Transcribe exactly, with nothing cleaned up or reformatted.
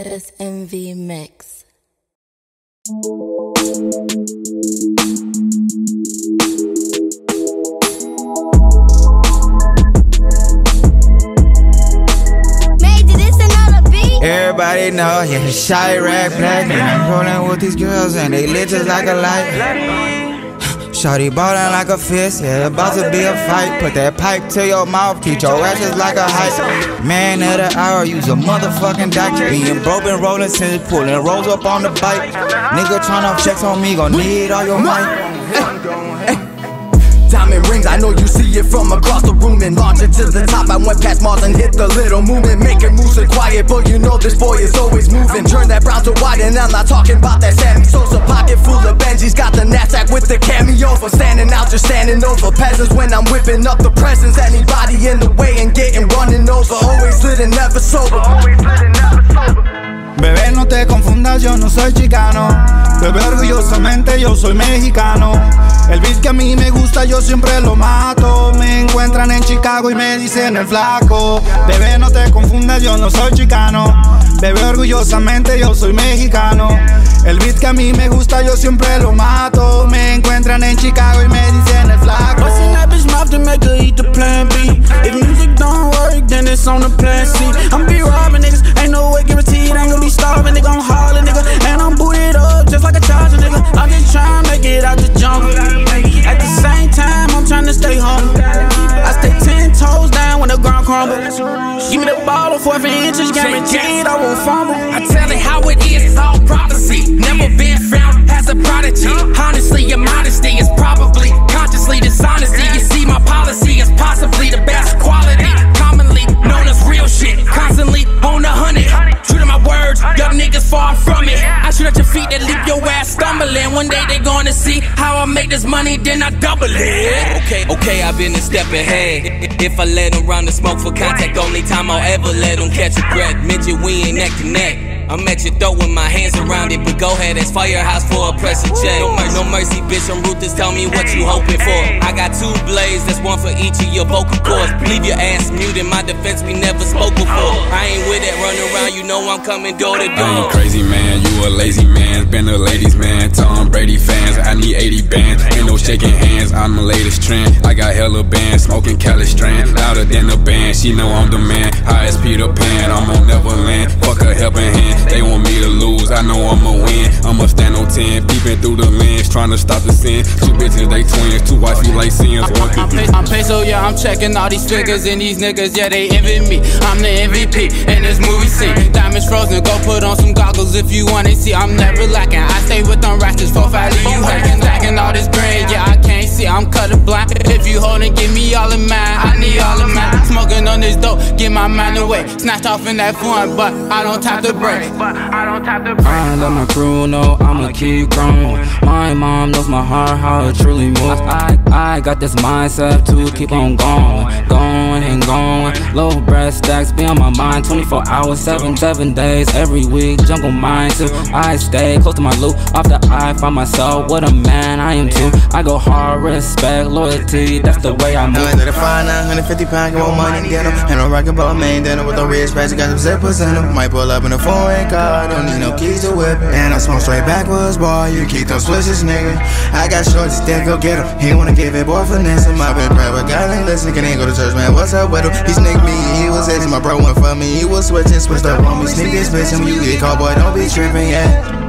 es M V Mix. Everybody know, yeah, Chirac Black, and I'm rolling with these girls and they lit just like a light. Shawty ballin' like a fist, yeah, about to be a fight. Put that pipe to your mouth, treat your ashes like a hype. Man of the hour, use a motherfucking doctor. Being broke and rollin' since pullin' rolls up on the bike. Nigga tryna flex on me, gon' need all your might. Diamond rings, I know you see it from across the room. And launch it to the top, I went past Mars and hit the little moon. And making moves so quiet, but you know this boy is always moving. Turn that brown to white, and I'm not talking about that Sammy Sosa pocket full of Benjis. Got the knapsack with the cameo for standing out, just standing over peasants. When I'm whipping up the presents, anybody in the way and getting running over. Always lit and never sober. Always lit and never sober. Bebé, no te confundas, yo no soy chicano. Bebé, orgullosamente yo soy mexicano. El beat que a mí me gusta yo siempre lo mato. Me encuentran en Chicago y me dicen el flaco. Bebé, no te confundas, yo no soy chicano. Bebé, orgullosamente yo soy mexicano. El beat que a mí me gusta yo siempre lo mato. Me encuentran en Chicago y me dicen el flaco. It's on the plan C. I'm be robbing niggas, ain't no way guaranteed. I ain't gonna be starving, nigga, I'm hollering, nigga. And I'm booted up just like a charger, nigga. I'm just trying to make it out the jungle. At the same time, I'm trying to stay humble. I stay ten toes down when the ground crumbles. Give me the ball on fourth and inches, guaranteed I won't fumble. I tell it how it is, it's all prophecy. Never been found as a prodigy. Honestly, your modesty is probably consciously dishonesty. You see, my policy is possibly the best quality. One day they gonna see how I make this money, then I double it. Okay, okay, I've been a step ahead. If I let them run the smoke for contact, only time I'll ever let them catch a breath. Midget, we ain't neck to neck. I'm at your throat with my hands around it, but go ahead, that's firehouse for a pressure check. No mercy, no mercy, bitch, I'm ruthless, tell me what you hoping for. I got two blades, that's one for each of your vocal cords. Leave your ass mute in my defense, we never spoke before. I ain't with it, run around, you know I'm coming door to door. I'm a crazy man, you a lazy man, been a ladies man. Tom Brady fans, I need eighty bands. Ain't no shaking hands, I'm the latest trend. I got hella bands, smoking Cali Strand. Louder than the band, she know I'm the man. High as Peter Pan, I'm on Neverland. Fuck a helping hand, they want me to lose, I know I'ma win. I'ma stand on ten, peeping through the lens, trying to stop the sin. Two bitches, they twins, two wives, you like sins. One I'm, I'm, I'm peso, yeah, I'm checking all these figures. And these niggas, yeah, they envy me. I'm the M V P in this movie scene. Diamonds frozen, go put on some goggles if you wanna see. I'm never lacking, I stay with them ratchets, four, five, leave you hanging. Lacking all this green, yeah, I can't see, I'm colorblind. If you holdin', give me all of mine, I need all of mine. Smoking on this dope, get my mind away. Snatched off in that foreign, but I don't tap the brakes. I ain't let my crew know, I'ma keep growing. My mom knows my heart, how it truly moves. I, I, I got this mindset to keep on going, going and going. Low breath stacks, be on my mind twenty-four hours, seven, seven days, every week, jungle mind too. I stay close to my loop, off the eye, find myself, what a man I am too. I go hard, respect, loyalty, that's the way I move. nine thirty-five, nine fifty pound, you want money, get em. And I'm rockin' ball, main dinner with the red patch, got some zippers in them. Might pull up in a foreign car, don't need no keys to whip. And I smoke straight backwards, boy, you keep those switches, nigga. I got shorts, then go get em. He wanna give it, boy, finesse him. I been praying with God and listen, can ain't go to church, man, what's up with him? He sneaked me, he was edgy, my bro went for me, he was switching, switched up on me, sneakers, bitch, him, you get caught, boy, don't be tripping, yeah.